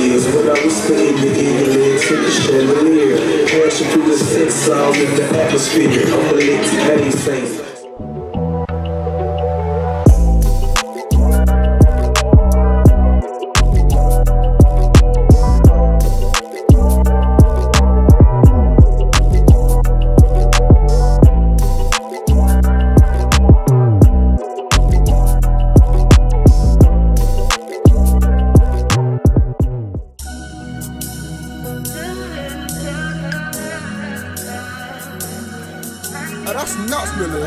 years. When I was spitting the evening, took the chandelier, passing through the six sound in the atmosphere. I'm related to anything. That's nuts, really.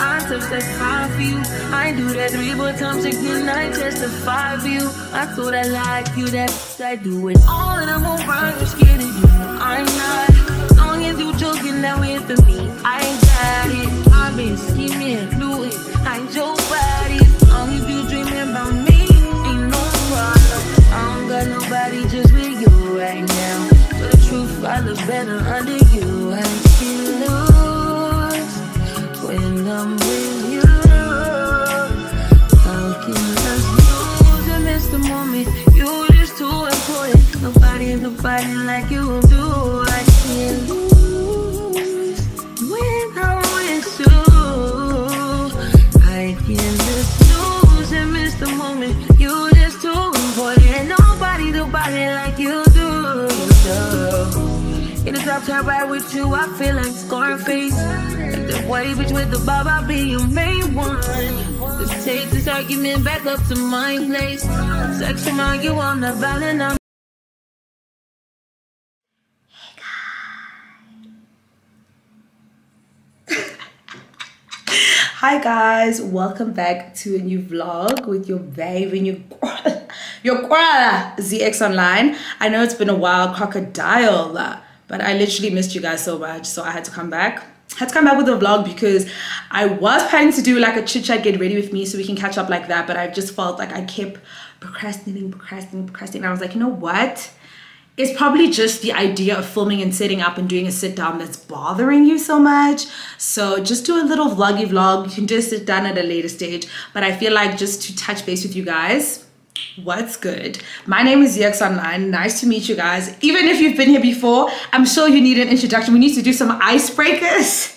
I touch that fire for you. I do that 3 more times again. I testify for you. I thought I liked you. That's I do it all, and I'm alright. I'm scared of you. I'm not. Long as you joking that way for me, I got it. I've been scheming, do it. I'm your body. Long as you dreaming about me, ain't no problem. I don't got nobody just with you. Right now, but the truth, I look better under you. I feel lost when I'm with you. How can I lose and miss the moment? You're just too important. Nobody like you do. I can't lose when I'm with you. I can't just lose and miss the moment. You're just too important. Nobody like you. In the top right with you, I feel like Scarface. Like the way bitch with the bob, I'll be your main one. Just take this argument back up to my place. Sex remind you on the violin. I'm Hi guys, welcome back to a new vlog with your babe and your girl ZX Online. I know it's been a while, crocodile, but I literally missed you guys so much, so I had to come back. With a vlog because I was planning to do like a chit chat, get ready with me so we can catch up like that, but I just felt like I kept procrastinating. I was like, you know what? It's probably just the idea of filming and setting up and doing a sit down that's bothering you so much. So just do a little vloggy vlog. You can just sit down at a later stage. But I feel like just to touch base with you guys, what's good? My name is ZeeXOnline. Nice to meet you guys. Even if you've been here before, I'm sure you need an introduction. We need to do some icebreakers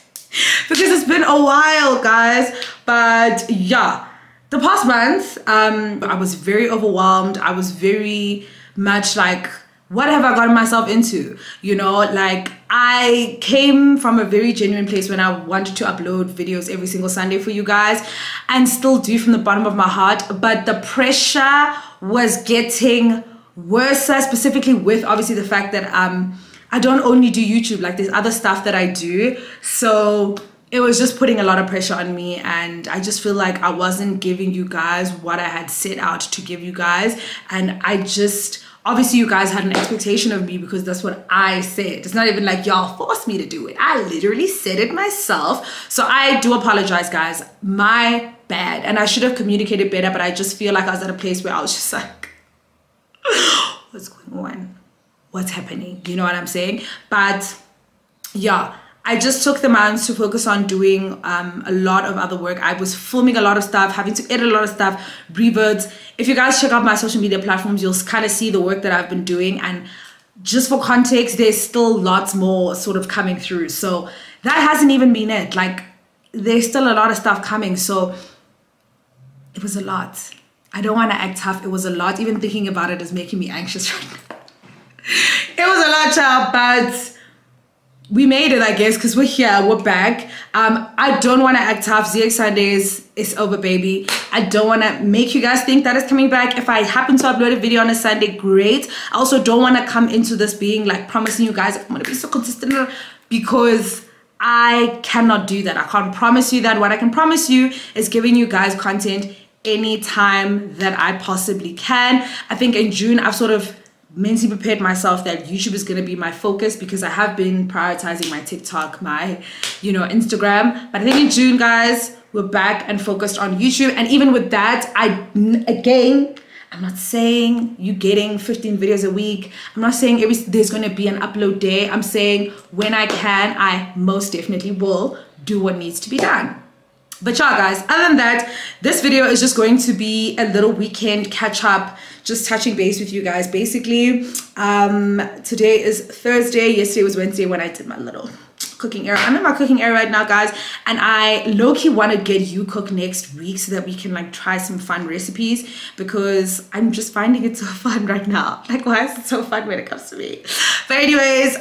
because it's been a while, guys. But yeah, the past month, I was very overwhelmed. I was very much like, what have I gotten myself into? You know, like I came from a very genuine place when I wanted to upload videos every single Sunday for you guys and still do from the bottom of my heart. But the pressure was getting worse, specifically with obviously the fact that I don't only do YouTube, like there's other stuff that I do. So it was just putting a lot of pressure on me, and I just feel like I wasn't giving you guys what I had set out to give you guys. And I just... obviously, you guys had an expectation of me because that's what I said. It's not even like y'all forced me to do it. I literally said it myself. So I do apologize, guys. My bad. And I should have communicated better, but I just feel like I was at a place where I was just like, what's going on? What's happening? You know what I'm saying? But yeah, I just took the months to focus on doing a lot of other work. I was filming a lot of stuff, having to edit a lot of stuff, reverts. If you guys check out my social media platforms, you'll kind of see the work that I've been doing. And just for context, there's still lots more sort of coming through. So that hasn't even been it. Like, there's still a lot of stuff coming. So it was a lot. I don't want to act tough. It was a lot. Even thinking about it is making me anxious right now. It was a lot, child, but... we made it, I guess, because we're here, we're back. I don't want to act tough. ZX Sundays is over, baby. I don't want to make you guys think that it's coming back. If I happen to upload a video on a Sunday, great. I also don't want to come into this being like promising you guys I'm going to be so consistent, because I cannot do that. I can't promise you that. What I can promise you is giving you guys content any time that I possibly can. I think in June, I've sort of mentally prepared myself that YouTube is going to be my focus, because I have been prioritizing my TikTok, my, you know, Instagram. But I think in June, guys, we're back and focused on YouTube. And even with that, I'm not saying you getting 15 videos a week. I'm not saying there's going to be an upload day. I'm saying when I can, I most definitely will do what needs to be done. But y'all guys, other than that, this video is just going to be a little weekend catch up, just touching base with you guys. Basically, today is Thursday. Yesterday was Wednesday when I did my little cooking era. I'm in my cooking era right now, guys, and I low-key want to get you cook next week so that we can like try some fun recipes, because I'm just finding it so fun right now. Like, why is it so fun when it comes to me? But anyways,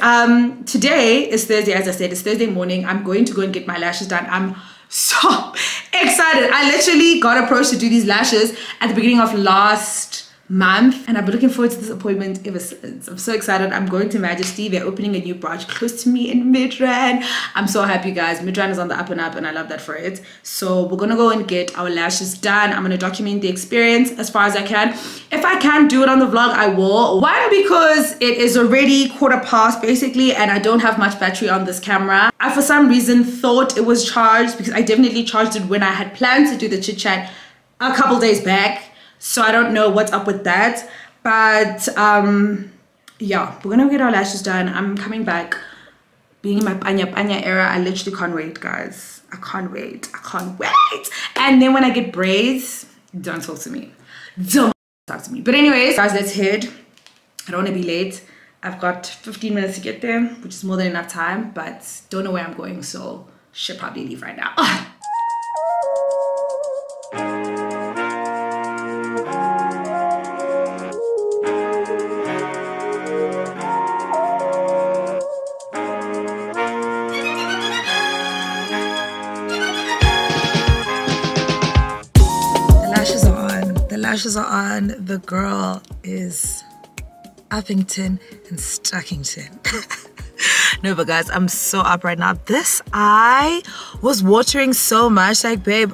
today is Thursday. As I said, it's Thursday morning. I'm going to go and get my lashes done. I'm so excited. I literally got approached to do these lashes at the beginning of last month, and I've been looking forward to this appointment ever since. I'm so excited. I'm going to Majesty. They're opening a new branch close to me in Midrand. I'm so happy, guys. Midrand is on the up and up, and I love that for it. So we're gonna go and get our lashes done. I'm gonna document the experience as far as I can. If I can do it on the vlog, I will. One, because it is already 1:15 basically, and I don't have much battery on this camera. I for some reason thought it was charged, because I definitely charged it when I had planned to do the chit chat a couple days back. So I don't know what's up with that, but yeah, we're gonna get our lashes done. I'm coming back being in my panya era. I literally can't wait, guys. I can't wait. And then when I get braids, don't talk to me. Don't talk to me. But anyways, guys, let's head. I don't want to be late. I've got 15 minutes to get there, which is more than enough time, but don't know where I'm going, so should probably leave right now. Lashes are on. The girl is Uppington and Stuckington. No, but guys, I'm so up right now. This eye was watering so much. Like, babe,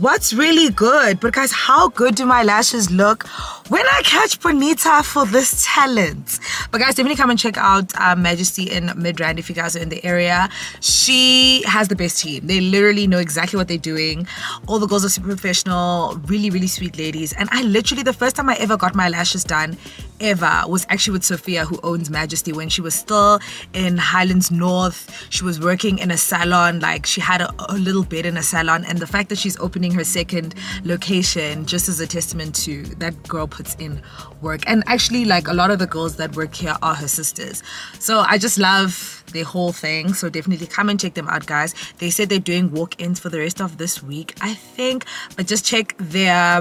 what's really good? But guys, how good do my lashes look when I catch Bonita for this talent? But guys, definitely come and check out Majesty in Midrand if you guys are in the area. She has the best team. They literally know exactly what they're doing. All the girls are super professional, really, really sweet ladies. And I literally, the first time I ever got my lashes done ever was actually with Sophia, who owns Majesty, when she was still in Highlands North. She was working in a salon, like she had a little bed in a salon. And the fact that she's opening her second location just as a testament to that girl puts in work. And actually, like, a lot of the girls that work here are her sisters, so I just love the whole thing. So definitely come and check them out, guys. They said they're doing walk-ins for the rest of this week, I think, but just check their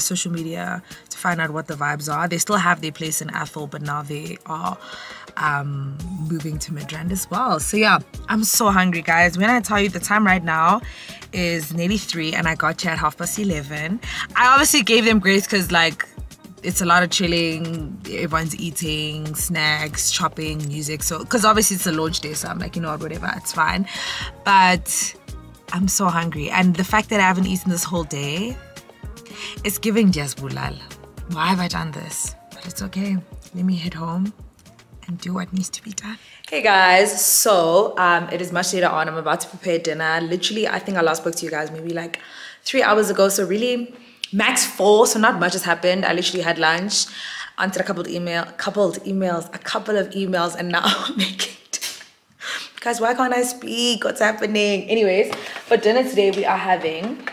social media to find out what the vibes are. They still have their place in Athol, but now they are moving to Midrand as well. So yeah, I'm so hungry, guys. When I tell you, the time right now is nearly 3, and I got here at 11:30. I obviously gave them grace because, like, it's a lot of chilling, everyone's eating, snacks, shopping, music. So, because obviously it's a launch day, so I'm like, you know what, whatever, it's fine. But I'm so hungry, and the fact that I haven't eaten this whole day, it's giving just bulal. Why have I done this? But it's okay. Let me head home and do what needs to be done. Hey guys, so it is much later on. I'm about to prepare dinner. Literally, I think I last spoke to you guys maybe like 3 hours ago, so really max 4, so not much has happened. I literally had lunch, answered a couple of emails, and now I'm making dinner. Guys, why can't I speak? What's happening? Anyways, for dinner today we are having,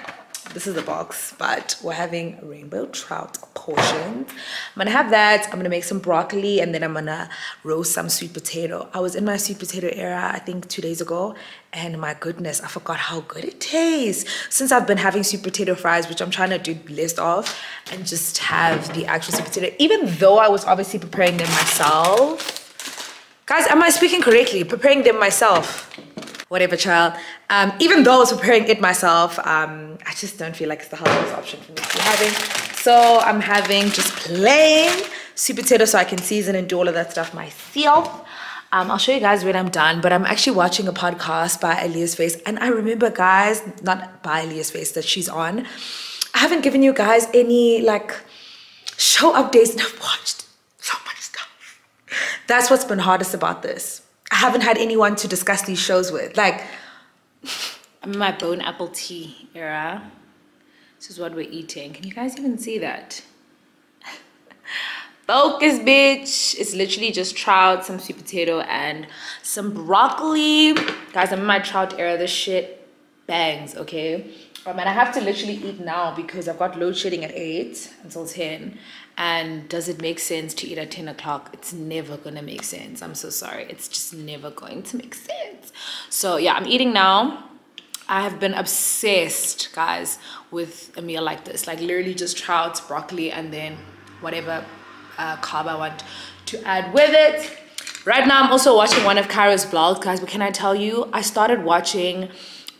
this is the box, but we're having rainbow trout portions. I'm gonna have that. I'm gonna make some broccoli, and then I'm gonna roast some sweet potato. I was in my sweet potato era, I think 2 days ago, and my goodness, I forgot how good it tastes. Since I've been having sweet potato fries, which I'm trying to do list of, and just have the actual sweet potato, even though I was obviously preparing them myself. Guys, am I speaking correctly? Preparing them myself. Whatever, child. Even though I was preparing it myself, I just don't feel like it's the healthiest option for me to be having. So I'm having just plain sweet potato so I can season and do all of that stuff myself. I'll show you guys when I'm done, but I'm actually watching a podcast by Elia's Face. And I remember, guys, not by Elia's Face, that she's on. I haven't given you guys any, like, show updates, and I've watched so much stuff. That's what's been hardest about this. I haven't had anyone to discuss these shows with. Like, I'm in my bone apple tea era. This is what we're eating. Can you guys even see that? Focus, bitch. It's literally just trout, some sweet potato, and some broccoli. Guys, I'm in my trout era. This shit bangs, okay? And I have to literally eat now because I've got load shedding at 8 until 10. And does it make sense to eat at 10 o'clock? It's never gonna make sense. I'm so sorry. It's just never going to make sense. So yeah, I'm eating now. I have been obsessed, guys, with a meal like this. Like literally just trouts, broccoli, and then whatever carb I want to add with it. Right now, I'm also watching one of Kyra's vlogs, guys. But can I tell you, I started watching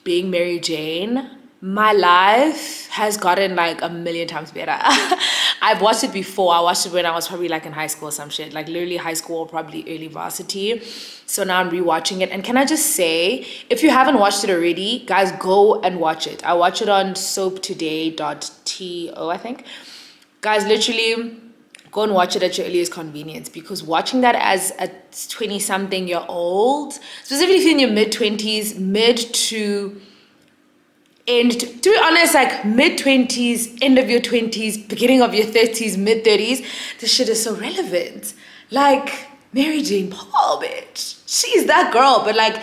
Being Mary Jane. My life has gotten like a million times better. I've watched it before. I watched it when I was probably like in high school or some shit. Like literally high school, probably early varsity. So now I'm rewatching it. And can I just say, if you haven't watched it already, guys, go and watch it. I watch it on Soaptoday.to, I think. Guys, literally go and watch it at your earliest convenience, because watching that as a 20-something-year-old, specifically if you're in your mid-20s, to be honest, like mid-20s, end of your 20s, beginning of your 30s, mid-30s, this shit is so relevant. Like, Mary Jane Paul, bitch. She's that girl, but like,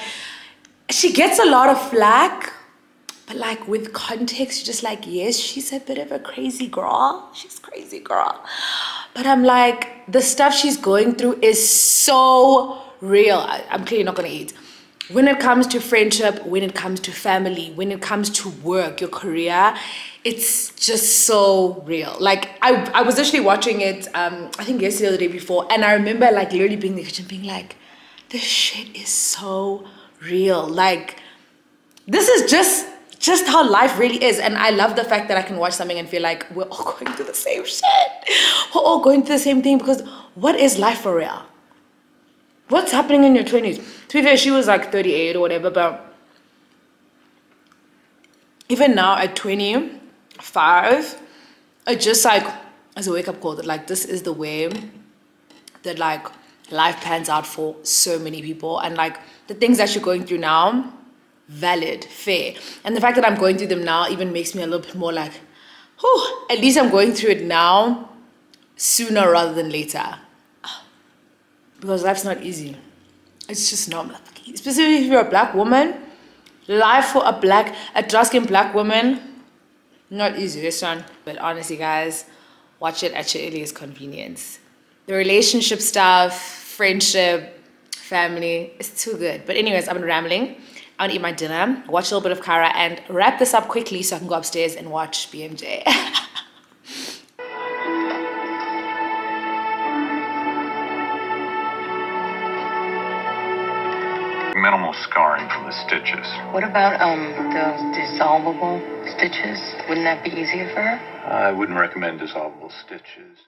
she gets a lot of flack, but like with context, you're just like, yes, she's a bit of a crazy girl. She's crazy girl. But I'm like, the stuff she's going through is so real. I'm clearly not gonna eat. When it comes to friendship, when it comes to family, when it comes to work, your career, it's just so real. Like, I was actually watching it, I think yesterday or the day before, and I remember like literally being in the kitchen being like, this shit is so real. Like, this is just how life really is. And I love the fact that I can watch something and feel like we're all going through the same shit. We're all going through the same thing, because what is life for real? What's happening in your 20s? To be fair, she was like 38 or whatever, but even now at 25, it's just like, as a wake-up call, that like this is the way that like life pans out for so many people, and like the things that you're going through now, valid, fair. And the fact that I'm going through them now even makes me a little bit more like, whew, at least I'm going through it now sooner rather than later. Because life's not easy. It's just not. Specifically if you're a black woman, life for a dark-skinned black woman, not easy, this one. But honestly, guys, watch it at your earliest convenience. The relationship stuff, friendship, family, it's too good. But anyways, I've been rambling. I'm gonna eat my dinner, watch a little bit of Kyra, and wrap this up quickly so I can go upstairs and watch BMJ. Minimal scarring from the stitches. What about those dissolvable stitches? Wouldn't that be easier for her? I wouldn't recommend dissolvable stitches.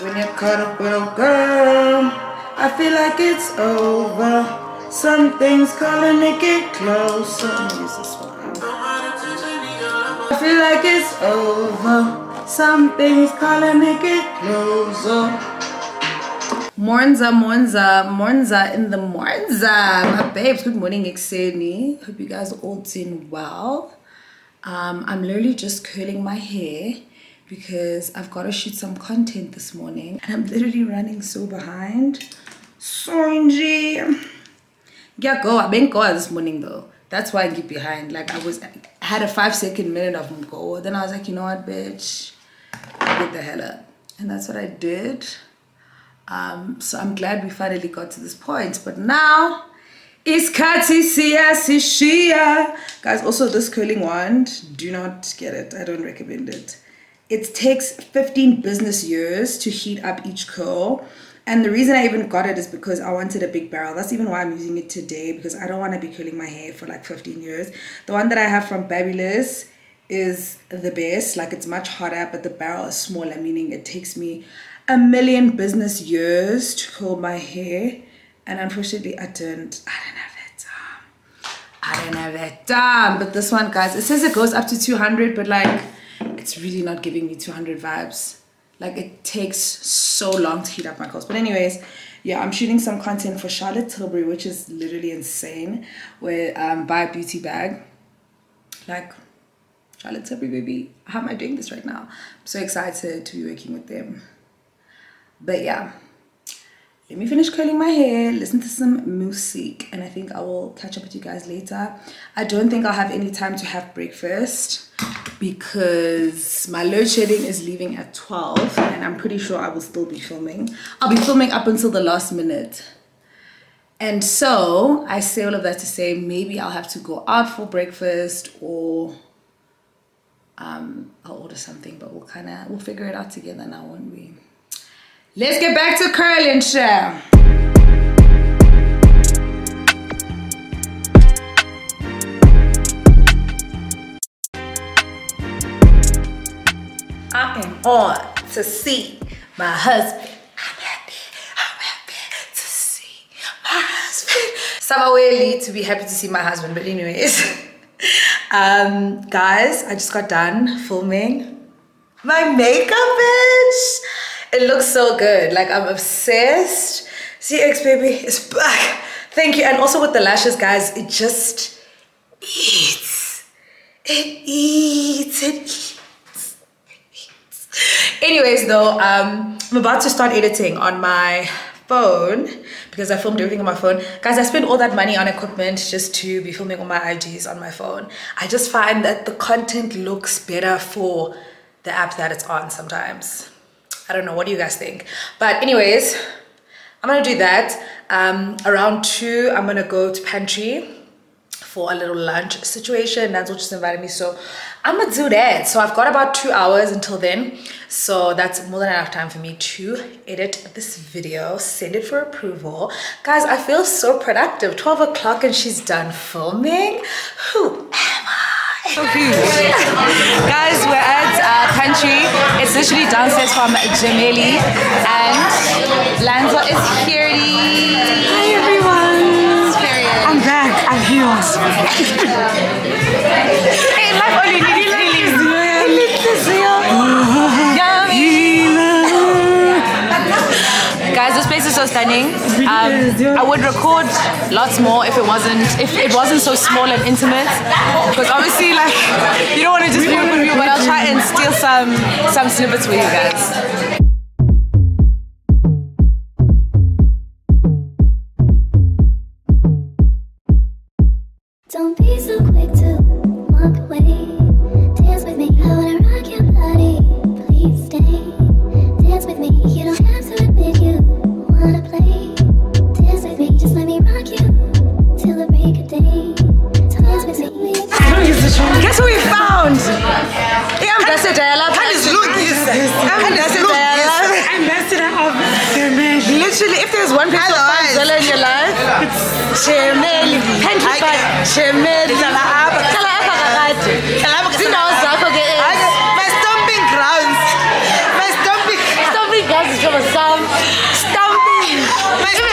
When you're caught up with a girl, I feel like it's over. Something's calling to get closer. Use this one. I feel like it's over. Something's calling to get closer. Mornza in the mornza. My babes, good morning, Xeni. Hope you guys are all doing well. I'm literally just curling my hair because I've got to shoot some content this morning. And I'm literally running so behind. Sonji. Yeah, go. I've been going this morning though. That's why I get behind. Like I had a 5-second minute of go. Then I was like, you know what, bitch? Get the hell up. And that's what I did. So I'm glad we finally got to this point, but now it's Katisia. Guys, also this curling wand, do not get it. I don't recommend it. It takes 15 business years to heat up each curl, and the reason I even got it is because I wanted a big barrel. That's even why I'm using it today, because I don't want to be curling my hair for like 15 years. The one that I have from Babyless is the best. Like, it's much hotter, but the barrel is smaller, meaning it takes me a million business years to curl my hair, and unfortunately I don't have that time. But this one, guys, it says it goes up to 200, but like it's really not giving me 200 vibes. Like, it takes so long to heat up my curls. But anyways, yeah, I'm shooting some content for Charlotte Tilbury, which is literally insane, where buy a beauty bag. Like, Charlotte Tilbury, baby, how am I doing this right now? I'm so excited to be working with them. But yeah, Let me finish curling my hair, listen to some music, and I think I will catch up with you guys later. I don't think I'll have any time to have breakfast because my load shedding is leaving at 12 and I'm pretty sure I will still be filming. I'll be filming up until the last minute. And so I say all of that to say maybe I'll have to go out for breakfast or I'll order something, but we'll figure it out together now, won't we? Let's get back to curling, shall we? I am on to see my husband. I'm happy to see my husband. Somehow really to be happy to see my husband, but anyways. Guys, I just got done filming my makeup, bitch. It looks so good. Like, I'm obsessed. ZX baby is back. Thank you. And also with the lashes, guys, it just eats. It eats. Anyways, though, I'm about to start editing on my phone because I filmed everything on my phone. Guys, I spent all that money on equipment just to be filming all my IGs on my phone. I just find that the content looks better for the app that it's on sometimes. I don't know, what do you guys think? But anyways, I'm gonna do that. Around 2, I'm gonna go to pantry for a little lunch situation. Nanzo just invited me, so I'm gonna do that. So I've got about 2 hours until then. So that's more than enough time for me to edit this video, send it for approval. Guys, I feel so productive. 12 o'clock and she's done filming. Who am I? Guys, we're at Pantry. It's literally downstairs from Jameli, and Lanza is here. Hi everyone. I'm back. I'm here. Hey, life only needs healing. Guys, this place is so stunning. I would record lots more if it wasn't so small and intimate, because obviously, like, you don't want to just be with me, but I'll try and steal some snippets with you guys. Don't be so quick to walk away. Dance with me, I wanna rock your body. Please stay. Dance with me, you don't have to admit you wanna play. Guess who we found? Yeah, I'm Ambassador. Ambassador of Jameli. Literally, if there's one person in your life, it's Jameli. Jameli. My stomping grounds. My stomping grounds is from a sound. My stomping grounds.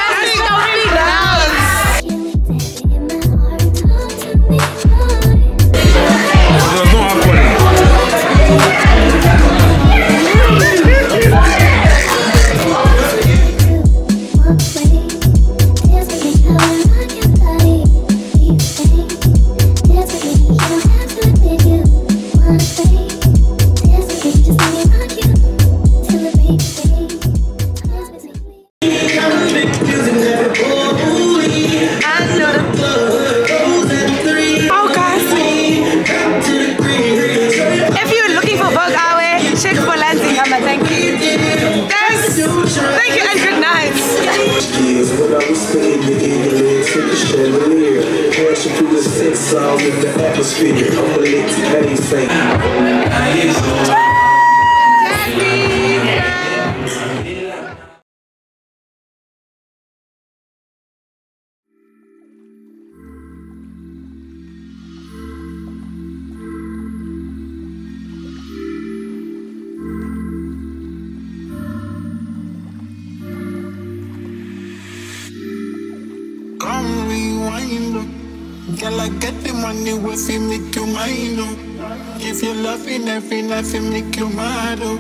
Make you mad, oh.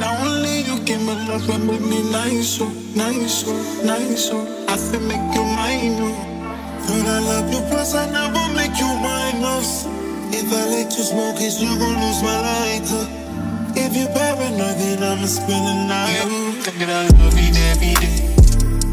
Now only you give me love and make me nice, oh. Nice, oh, nice, oh. I feel make you mine, oh. Girl, I love you, plus I never make you mine, oh. If I let you smoke it, you gon' lose my lighter. If you paranoid, then I'ma spend the night, oh. I love you every day.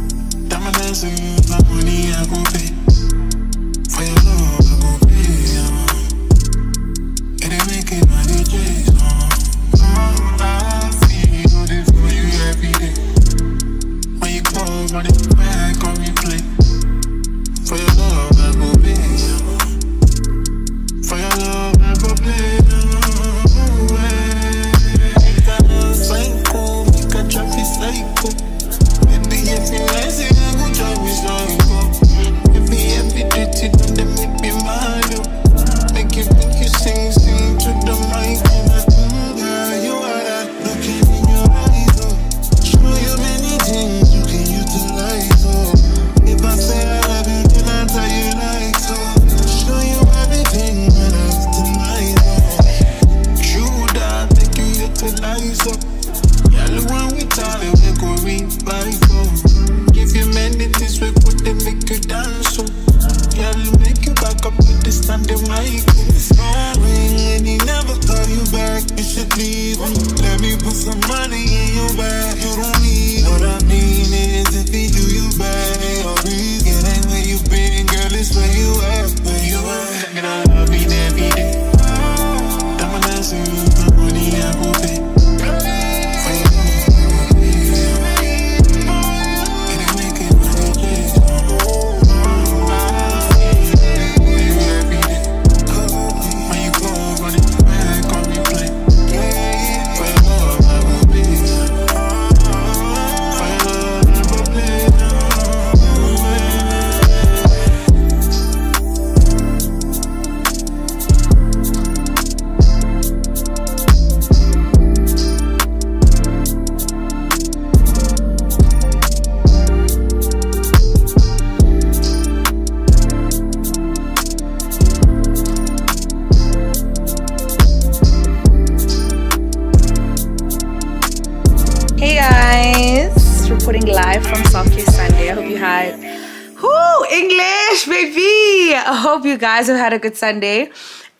Guys have had a good Sunday.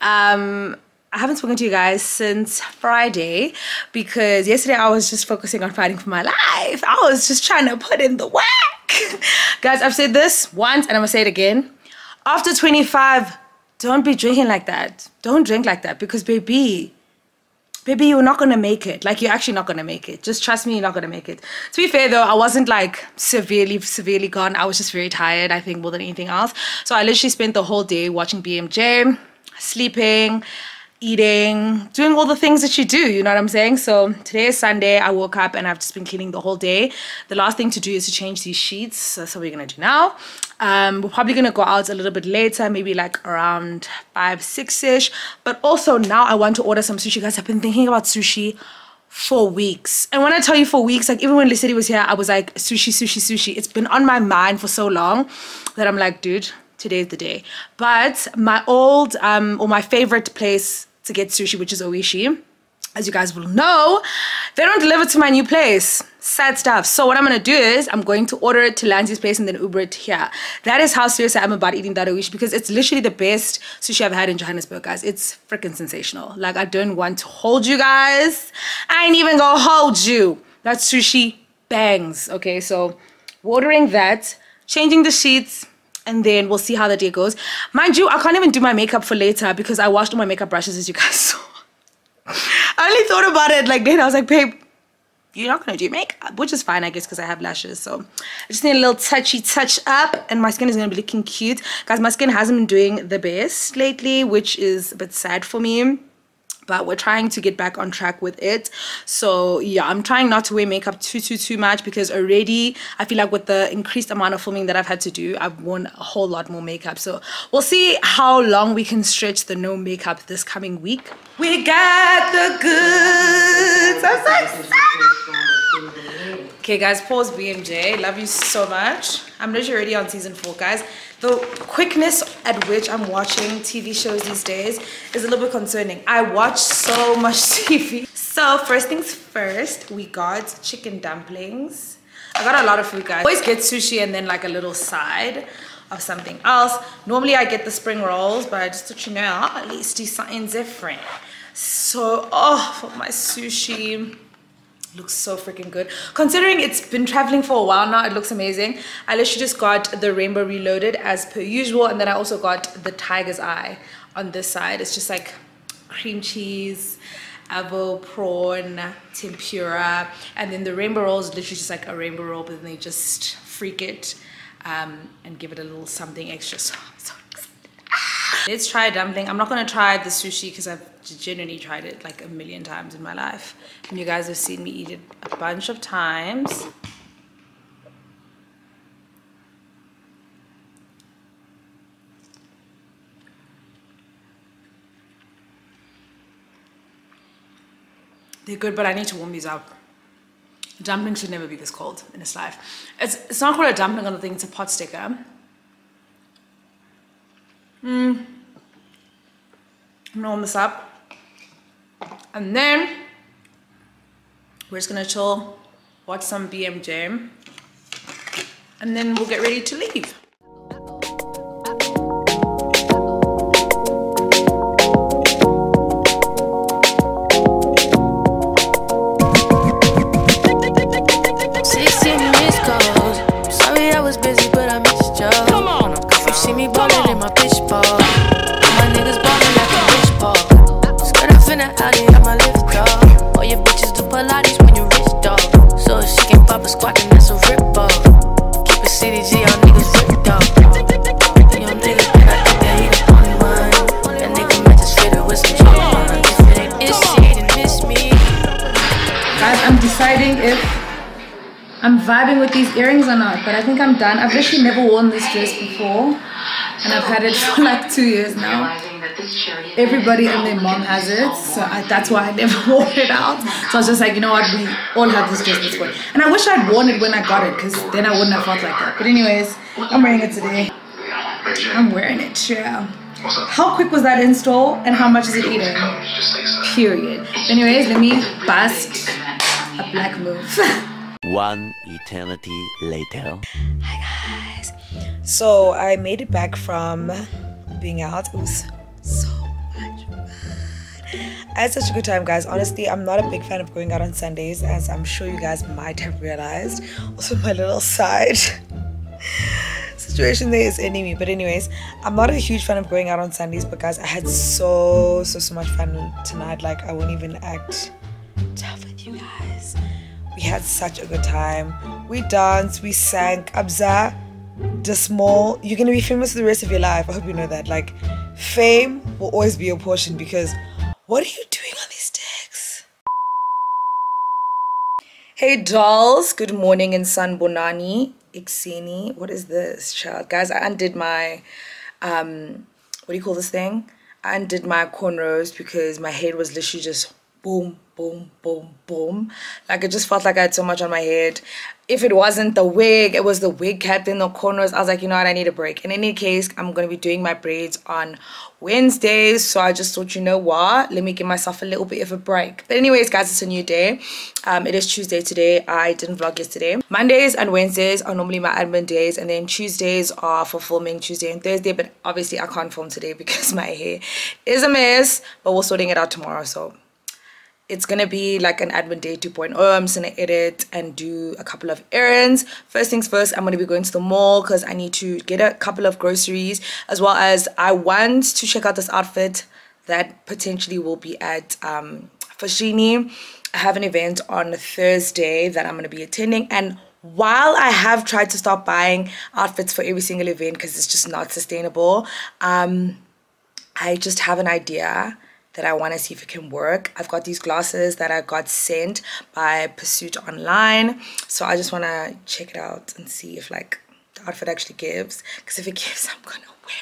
I haven't spoken to you guys since Friday because yesterday I was just focusing on fighting for my life. I was just trying to put in the work. Guys, I've said this once and I'm gonna say it again. After 25, don't be drinking like that. Don't drink like that because baby, you're not gonna make it. Like, you're actually not gonna make it. Just trust me, you're not gonna make it. To be fair though, I wasn't like severely gone. I was just very tired, I think, more than anything else. So I literally spent the whole day watching BMJ, sleeping, eating, doing all the things that you do, you know what I'm saying? So today is Sunday, I woke up and I've just been cleaning the whole day. The last thing to do is to change these sheets. So that's what we're gonna do now. We're probably gonna go out a little bit later, maybe like around 5, 6ish. But also now I want to order some sushi. Guys, I've been thinking about sushi for weeks. And when I tell you for weeks, like even when Lesedi was here, I was like, sushi. It's been on my mind for so long that I'm like, dude, today's the day. But my old or my favorite place to get sushi, which is Oishi, as you guys will know, they don't deliver to my new place. Sad stuff. So what I'm gonna do is I'm going to order it to Lanzi's place and then Uber it here. That is how serious I am about eating that Oishi, because it's literally the best sushi I've had in Johannesburg, guys. It's freaking sensational. Like, I don't want to hold you guys. I ain't even gonna hold you. That sushi bangs. Okay, so ordering that, changing the sheets, and then we'll see how the day goes. Mind you, I can't even do my makeup for later because I washed all my makeup brushes, as you guys saw. I only thought about it like then. I was like, babe, you're not gonna do makeup, which is fine, I guess, because I have lashes. So I just need a little touchy touch up and my skin is gonna be looking cute. Guys, my skin hasn't been doing the best lately, which is a bit sad for me. But we're trying to get back on track with it. So yeah, I'm trying not to wear makeup too much because already I feel like with the increased amount of filming that I've had to do, I've worn a whole lot more makeup. So we'll see how long we can stretch the no makeup this coming week. We got the goods. I'm so excited. Okay guys, pause BMJ. Love you so much. I'm literally already on season 4, guys. The quickness at which I'm watching TV shows these days is a little bit concerning. I watch so much TV. So first things first, we got chicken dumplings. I got a lot of food, guys. I always get sushi and then like a little side of something else. Normally I get the spring rolls, but I just thought, you know, I'll at least do something different. So, oh, for my sushi. Looks so freaking good. Considering it's been traveling for a while now, it looks amazing. I literally just got the Rainbow Reloaded as per usual, and then I also got the Tiger's Eye on this side. It's just like cream cheese, avo, prawn, tempura, and then the rainbow roll is literally just like a rainbow roll, but then they just freak it and give it a little something extra. So I'm so excited. Let's try a dumpling. I'm not going to try the sushi because I've genuinely tried it like a million times in my life, and you guys have seen me eat it a bunch of times. They're good, but I need to warm these up. Dumplings should never be this cold in this life. It's not quite a dumpling on the thing, it's a pot sticker. I'm gonna warm this up, and then we're just gonna chill, watch some BMJ, and then we'll get ready to leave. I'm vibing with these earrings or not, but I think I'm done. I've actually never worn this dress before, and I've had it for like 2 years now. Everybody and their mom has it, so that's why I never wore it out. So I was just like, you know what, we all have this dress this way. And I wish I'd worn it when I got it, because then I wouldn't have felt like that. But anyways, I'm wearing it today. I'm wearing it, yeah. How quick was that install, and how much is it eating? Period. Anyways, let me bust a black move. One eternity later. Hi guys. So I made it back from being out. It was so much fun. I had such a good time, guys. Honestly, I'm not a big fan of going out on Sundays, as I'm sure you guys might have realized. Also, my little side situation there is ending me. But anyways, I'm not a huge fan of going out on Sundays, but guys, I had so much fun tonight. Like, I won't even act tough with you guys. We had such a good time. We danced, we sang. Kabza De Small. You're gonna be famous for the rest of your life. I hope you know that. Like, fame will always be your portion, because what are you doing on these decks? Hey dolls, good morning in San Bonani, Ixini. What is this, child? Guys, I undid my what do you call this thing? I undid my cornrows because my head was literally just boom, boom, boom, boom. Like, it just felt like I had so much on my head. If it wasn't the wig, it was the wig cap in the corners. I was like, you know what, I need a break. In any case, I'm going to be doing my braids on Wednesdays. So I just thought, you know what, let me give myself a little bit of a break. But anyways, guys, it's a new day. It is Tuesday today. I didn't vlog yesterday. Mondays and Wednesdays are normally my admin days. And then Tuesdays are for filming, Tuesday and Thursday. But obviously, I can't film today because my hair is a mess. But we're sorting it out tomorrow, so it's gonna be like an admin day 2.0. I'm just gonna edit and do a couple of errands. First things first, I'm gonna be going to the mall because I need to get a couple of groceries, as well as I want to check out this outfit that potentially will be at Foshini. I have an event on Thursday that I'm gonna be attending, and while I have tried to stop buying outfits for every single event because it's just not sustainable, I just have an idea that I want to see if it can work. I've got these glasses that I got sent by Pursuit Online, so I just want to check it out and see if like the outfit actually gives, because if it gives, I'm gonna wear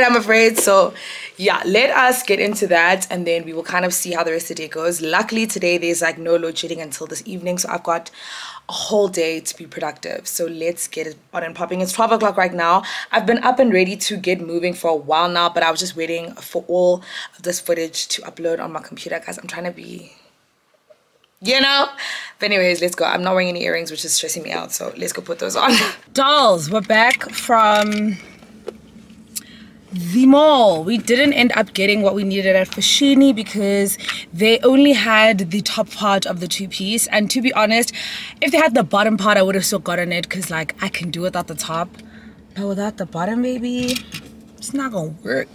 it. I'm afraid. So yeah, let us get into that, and then we will kind of see how the rest of the day goes. Luckily today there's like no load shedding until this evening, so I've got a whole day to be productive. So let's get it on and popping. It's 12 o'clock right now. I've been up and ready to get moving for a while now, but I was just waiting for all of this footage to upload on my computer. Guys, I'm trying to be, you know. But anyways, let's go. I'm not wearing any earrings, which is stressing me out, so let's go put those on. Dolls, we're back from the mall. We didn't end up getting what we needed at Foshini because they only had the top part of the two-piece, and to be honest, if they had the bottom part I would have still gotten it, because like I can do without the top, but without the bottom, baby, it's not gonna work.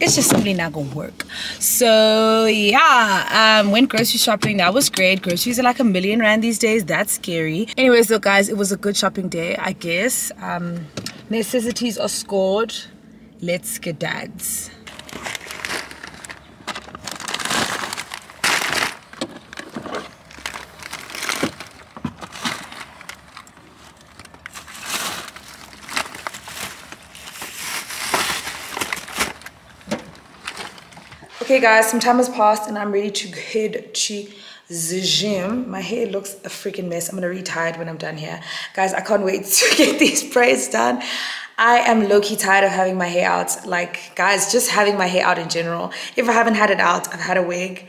It's just simply not gonna work. So yeah, went grocery shopping. That was great. Groceries are like R1,000,000 these days. That's scary. Anyways though, guys, it was a good shopping day, I guess. Necessities are scored. Let's get dads. Okay guys, some time has passed and I'm ready to head to the gym. My hair looks a freaking mess. I'm gonna retie it when I'm done here. Guys, I can't wait to get these braids done. I am low-key tired of having my hair out. Like, guys, just having my hair out in general. If I haven't had it out, I've had a wig,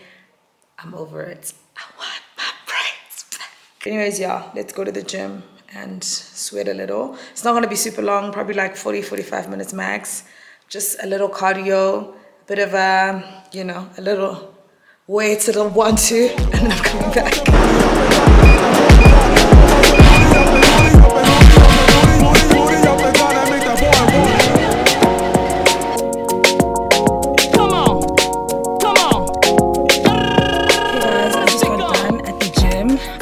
I'm over it. I want my braids back. Anyways, yeah, let's go to the gym and sweat a little. It's not gonna be super long, probably like 40-45 minutes max. Just a little cardio. Bit of a, you know, a little wait, a little want to, and then I'm coming back.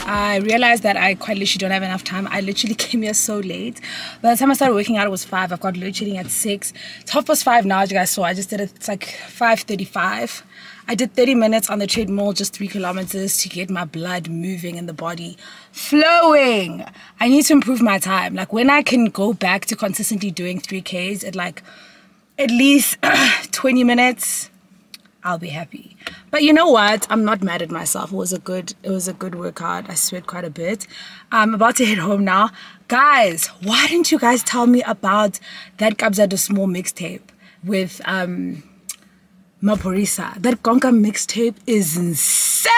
I realized that I quite literally don't have enough time. I literally came here so late. By the time I started working out, it was 5. I've got literally at 6. It's 5:30 now, as you guys saw. I just did it. It's like 5:35. I did 30 minutes on the treadmill, just 3 kilometers, to get my blood moving and the body flowing. I need to improve my time. Like, when I can go back to consistently doing 3Ks at like at least 20 minutes, I'll be happy. But you know what? I'm not mad at myself. It was a good workout. I sweat quite a bit. I'm about to head home now. Guys, why didn't you guys tell me about that Kabza De Small mixtape with Maphorisa? That Gonka mixtape is insane!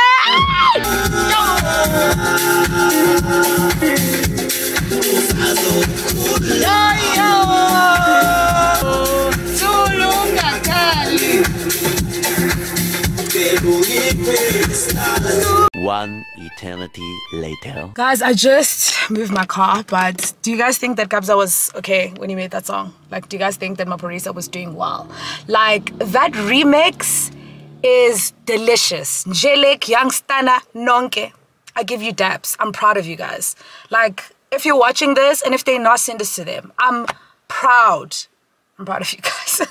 One eternity later. Guys, I just moved my car, but do you guys think that Kabza was okay when he made that song? Like, do you guys think that Maphorisa was doing well? Like, that remix is delicious. Njelek, Youngstana, Nonke. I give you daps. I'm proud of you guys. Like, if you're watching this, and if they're not, send us to them. I'm proud. I'm proud of you guys.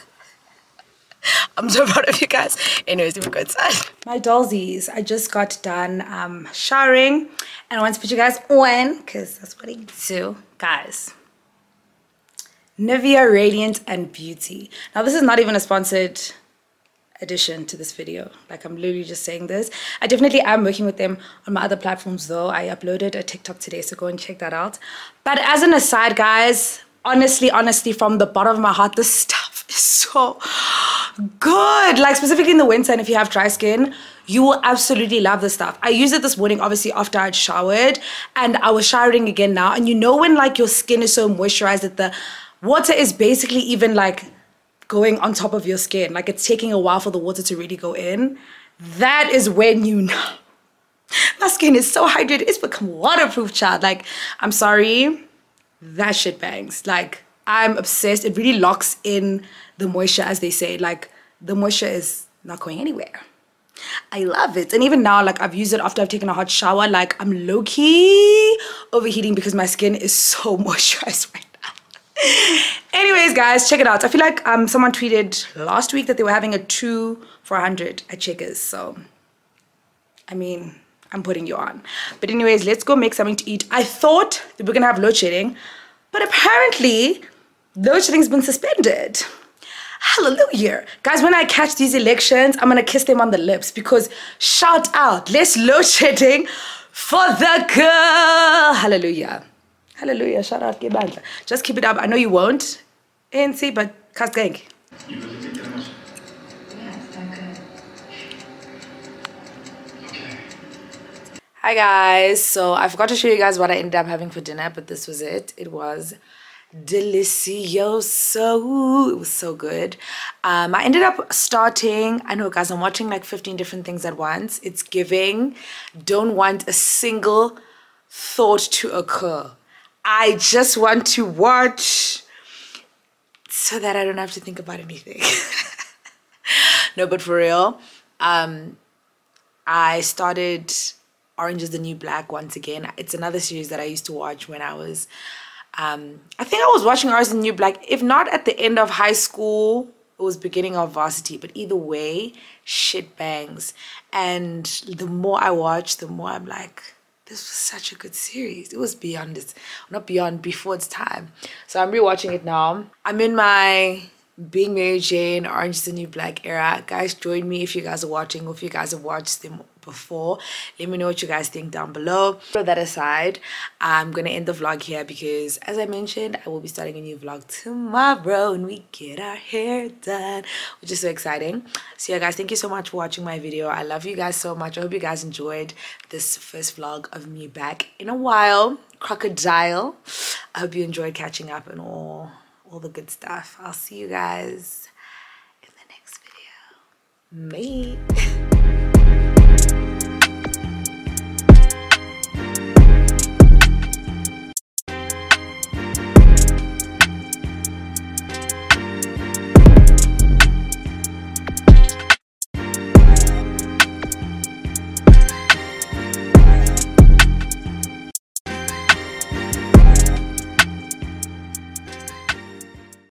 I'm so proud of you guys. Anyways, we'll go inside. My dollsies, I just got done showering, and I want to put you guys on because that's what I do. Guys, Nivea Radiant and Beauty. Now, this is not even a sponsored addition to this video. Like, I'm literally just saying this. I definitely am working with them on my other platforms though. I uploaded a TikTok today, so go and check that out. But as an aside, guys, honestly, from the bottom of my heart, this stuff is so good. Like, specifically in the winter, and if you have dry skin, you will absolutely love this stuff. I used it this morning, obviously, after I'd showered, and I was showering again now. And you know when, like, your skin is so moisturized that the water is basically even, like, going on top of your skin. Like, it's taking a while for the water to really go in. That is when you know. My skin is so hydrated. It's become waterproof, child. Like, I'm sorry. That shit bangs. Like, I'm obsessed. It really locks in the moisture, as they say. Like, the moisture is not going anywhere. I love it. And even now, like, I've used it after I've taken a hot shower. Like, I'm low-key overheating because my skin is so moisturized right now. Anyways, guys, check it out. I feel like someone tweeted last week that they were having a 2 for 100 at Checkers. So, I mean, I'm putting you on. But anyways, let's go make something to eat. I thought that we were gonna have load shedding, but apparently load shedding's been suspended. Hallelujah. Guys, when I catch these elections, I'm gonna kiss them on the lips, because shout out, less load shedding for the girl. Hallelujah. Hallelujah. Shout out. Just keep it up. I know you won't. ANC, but cast gang. Hi guys, so I forgot to show you guys what I ended up having for dinner, but this was it. It was delicioso. It was so good. I ended up starting, I know guys, I'm watching like 15 different things at once. It's giving, don't want a single thought to occur. I just want to watch so that I don't have to think about anything. No, but for real, I started Orange is the New Black once again. It's another series that I used to watch when I was, I think I was watching Orange is the New Black, if not at the end of high school, it was beginning of varsity. But either way, shit bangs. And the more I watch, the more I'm like, this was such a good series. It was beyond its, not beyond, before its time. So I'm rewatching it now. I'm in my Being Mary Jane, Orange is the New Black era. Guys, join me if you guys are watching or if you guys have watched them before. Let me know what you guys think down below. Put that aside, I'm gonna end the vlog here because, as I mentioned, I will be starting a new vlog tomorrow and we get our hair done, which is so exciting. So yeah guys, thank you so much for watching my video. I love you guys so much. I hope you guys enjoyed this first vlog of me back in a while. Crocodile. I hope you enjoyed catching up and all the good stuff. I'll see you guys in the next video. Bye.